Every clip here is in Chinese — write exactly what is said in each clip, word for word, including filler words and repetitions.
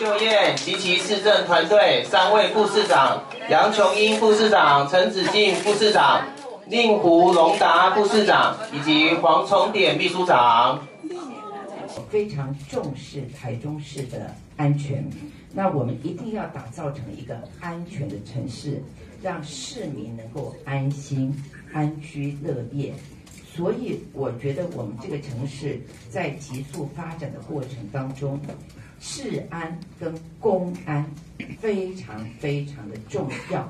秀燕及其市政团队三位副市长杨琼英副市长、陈子敬副市长、令狐龙达副市长以及黄崇典秘书长，非常重视台中市的安全。那我们一定要打造成一个安全的城市，让市民能够安心、安居乐业。 所以，我觉得我们这个城市在急速发展的过程当中，治安跟公安非常非常的重要。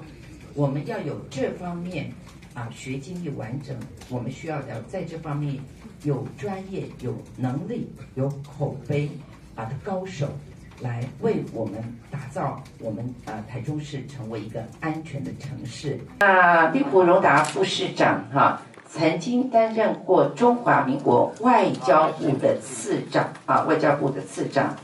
我们要有这方面啊学经历完整，我们需要要在这方面有专业、有能力、有口碑啊的高手来为我们打造我们啊台中市成为一个安全的城市。那令狐荣达副市长哈、啊。 曾经担任过中华民国外交部的次长啊，外交部的次长，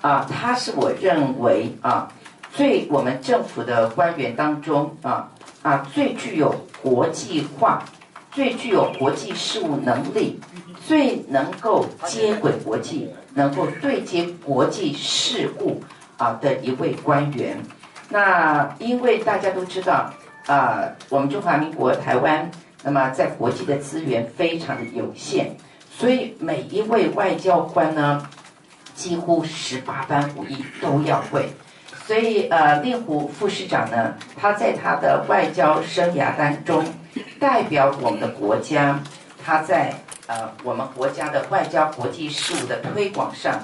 啊，他是我认为啊，最我们政府的官员当中啊啊最具有国际化、最具有国际事务能力、最能够接轨国际、能够对接国际事务啊的一位官员。那因为大家都知道啊，我们中华民国台湾。 那么，在国际的资源非常的有限，所以每一位外交官呢，几乎十八般武艺都要会。所以，呃，令狐副市长呢，他在他的外交生涯当中，代表我们的国家，他在呃我们国家的外交国际事务的推广上，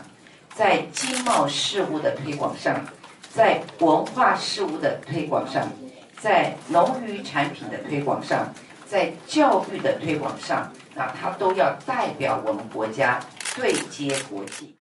在经贸事务的推广上，在文化事务的推广上，在农渔产品的推广上。 在教育的推广上，那他都要代表我们国家对接国际。